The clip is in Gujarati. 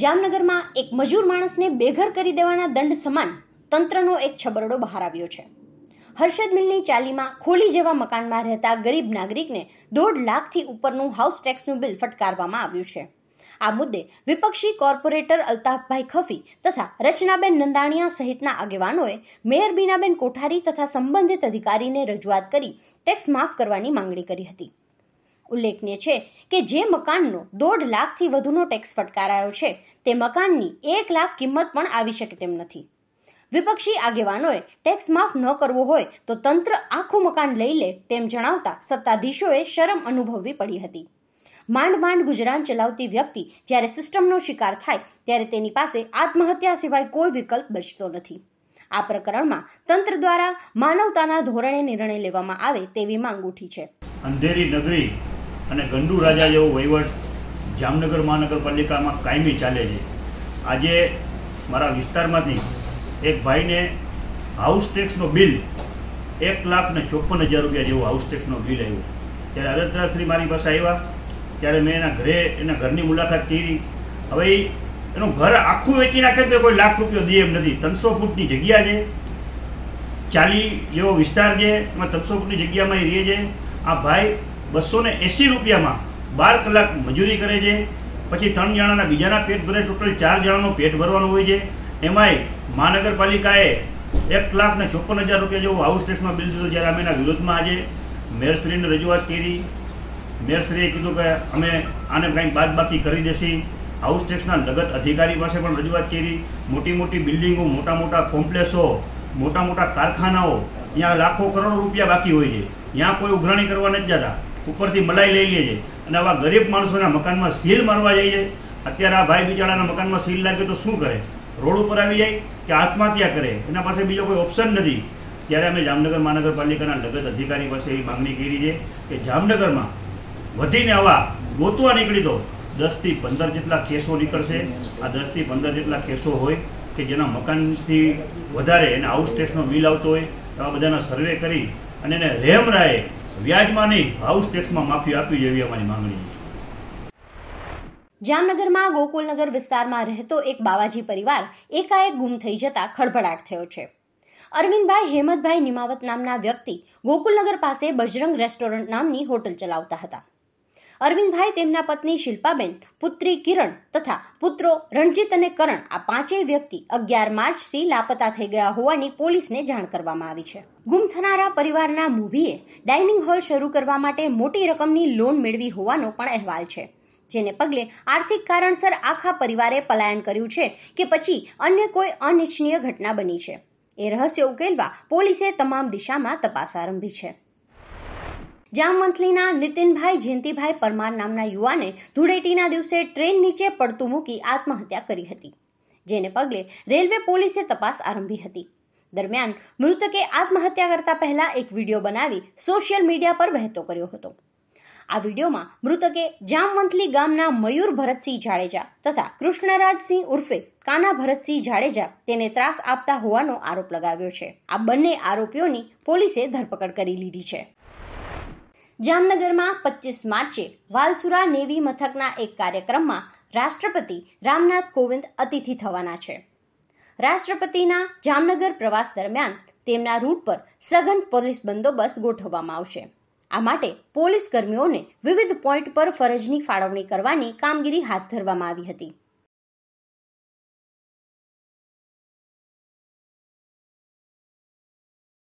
જામનગરમાં એક મજૂર માણસને બેઘર કરી દેવાના દંડ સમાન તંત્રનો એક છબરડો બહાર આવ્યો છે। હર્ષદ મિલની ચાલીમાં ખોલી જેવા મકાનમાં રહેતા ગરીબ નાગરિકને 1.5 લાખથી ઉપરનું હાઉસ ટેક્સનું બિલ ફટકારવામાં આવ્યું છે। આ મુદ્દે વિપક્ષી કોર્પોરેટર અલ્તાફભાઈ ખફી તથા રચનાબેન નંદાણીયા સહિતના આગેવાનોએ મેયર બીનાબેન કોઠારી તથા સંબંધિત અધિકારીને રજૂઆત કરી ટેક્સ માફ કરવાની માંગણી કરી હતી। ઉલ્લેખનીય છે કે જે મકાનનો 1.5 લાખથી વધુનો ટેક્સ ફટકારાયો છે તે મકાનની 1 લાખ કિંમત પણ આવી શકે તેમ નથી। વિપક્ષી આગેવાનોએ ટેક્સ માફ ન કરવો હોય તો તંત્ર આખું મકાન લઈ લે તેમ જણાવતા સત્તાધીશોએ શરમ અનુભવવી પડી હતી। માંડ ગુજરાન ચલાવતી વ્યક્તિ જ્યારે સિસ્ટમનો શિકાર થાય ત્યારે તેની પાસે આત્મહત્યા સિવાય કોઈ વિકલ્પ બચતો નથી। આ પ્રકરણમાં તંત્ર દ્વારા માનવતાના ધોરણે નિર્ણય લેવામાં આવે તેવી માંગ ઉઠી છે। અંધેરી નગરી અને ગંડુ રાજા જેવો વહીવટ જામનગર મહાનગરપાલિકામાં કાયમી ચાલે છે। આજે મારા વિસ્તારમાંથી એક ભાઈને હાઉસ ટેક્સનો બિલ 1,54,000 રૂપિયા જેવો હાઉસ ટેક્સનો બિલ આવ્યો। ત્યારે અરજદારશ્રી મારી પાસે આવ્યા ત્યારે મેં એના ઘરની મુલાકાત કરી। હવે એનું ઘર આખું વેચી નાખે તો કોઈ લાખ રૂપિયા દે એમ નથી। 300 ફૂટની જગ્યા છે, 40 જેવો વિસ્તાર છે, એમાં 300 ફૂટની જગ્યામાં એ રહે છે। આ ભાઈ 280 રૂપિયામાં 12 કલાક મજૂરી કરે છે, પછી 3 જણાના બીજાના પેટ ભરે, ટોટલ 4 જણાનું પેટ ભરવાનું હોય છે। એમાંય મહાનગરપાલિકાએ 1,54,000 રૂપિયા જેવો હાઉસ ટેક્સમાં બિલ દીધું, જ્યારે અમે એના વિરોધમાં આજે મેયરશ્રીને રજૂઆત કરી। મેયરશ્રીએ કીધું કે અમે આને કંઈક બાદબાકી કરી દેશી। હાઉસ ટેક્સના લગત અધિકારી પાસે પણ રજૂઆત કરી। મોટી બિલ્ડિંગો, મોટા કોમ્પ્લેક્સો, મોટા કારખાનાઓ, ત્યાં લાખો કરોડો રૂપિયા બાકી હોય છે, ત્યાં કોઈ ઉઘરાણી કરવા નથી જતા, ઉપરથી મલાઈ લઈ લે છે અને આવા ગરીબ માણસોના મકાનમાં સીલ મારવા જાય છે। અત્યારે આ ભાઈ બિચારાના મકાનમાં સીલ લાગે તો શું કરે? રોડ ઉપર આવી જાય કે આત્મહત્યા કરે? એના પાસે બીજો કોઈ ઓપ્શન નથી। ત્યારે અમે જામનગર મહાનગરપાલિકાના લગત અધિકારી પાસે એવી માગણી કરી છે કે જામનગરમાં વધીને આવા ગોતવા નીકળી તો 10 થી 15 જેટલા કેસો નીકળશે। આ 10 થી 15 જેટલા કેસો હોય કે જેના મકાનથી વધારે એને હાઉસ ટેક્સનો બિલ આવતો હોય, આવા બધાના સર્વે કરી અને એને રેમરાએ વ્યાજમાં નહીં હાઉસ ટેક્સમાં માફી આપવી જેવી અમારી માંગણી છે। જામનગરમાં ગોકુલનગર વિસ્તારમાં રહેતો એક બાવાજી પરિવાર એકાએક ગુમ થઈ જતા ખળભળાટ થયો છે। અરવિંદભાઈ હેમતભાઈ નિમાવત નામના વ્યક્તિ ગોકુલનગર પાસે બજરંગ રેસ્ટોરન્ટ નામની હોટલ ચલાવતા હતા। અરવિંદભાઈ તેમના પત્ની શિલ્પાબેન, પુત્રી કિરણ તથા પુત્રો રણજીત અને કરણ આ 5 વ્યક્તિ 11 માર્ચથી લાપતા થઈ ગયા હોવાની પોલીસને જાણ કરવામાં આવી છે। ગુમ થનારા પરિવારના મૂવીએ ડાઇનિંગ હોલ શરૂ કરવા માટે મોટી રકમની લોન મેળવી હોવાનો પણ અહેવાલ છે, જેને પગલે આર્થિક કારણસર આખા પરિવારે પલાયન કર્યું છે કે પછી અન્ય કોઈ અનિચ્છનીય ઘટના બની છે। એ રહસ્ય ઉકેલવા પોલીસે તમામ દિશામાં તપાસ આરંભી છે। જામવંથલીના નીતિનભાઈ જયંતિભાઈ પરમાર નામના યુવાને ધૂળેટીના દિવસે ટ્રેન નીચે પડતું મૂકી આત્મહત્યા કરી હતી, જેને પગલે રેલવે પોલીસે તપાસ આરંભી હતી। દરમિયાન મૃતકે આત્મહત્યા કરતા પહેલા એક વિડીયો બનાવી સોશિયલ મીડિયા પર વહેતો કર્યો હતો। આ વિડીયોમાં મૃતકે જામવંથલી ગામના મયુર ભરતસિંહ જાડેજા તથા કૃષ્ણરાજસિંહ ઉર્ફે કાના ભરતસિંહ જાડેજા તેને ત્રાસ આપતા હોવાનો આરોપ લગાવ્યો છે। આ બંને આરોપીઓની પોલીસે ધરપકડ કરી લીધી છે। જામનગરમાં 25 માર્ચે વાલસુરા નેવી મથકના એક કાર્યક્રમમાં રાષ્ટ્રપતિ રામનાથ કોવિંદ અતિથિ થવાના છે। રાષ્ટ્રપતિના જામનગર પ્રવાસ દરમિયાન તેમના રૂટ પર સઘન પોલીસ બંદોબસ્ત ગોઠવવામાં આવશે। આ માટે પોલીસ કર્મીઓને વિવિધ પોઈન્ટ પર ફરજની ફાળવણી કરવાની કામગીરી હાથ ધરવામાં આવી હતી।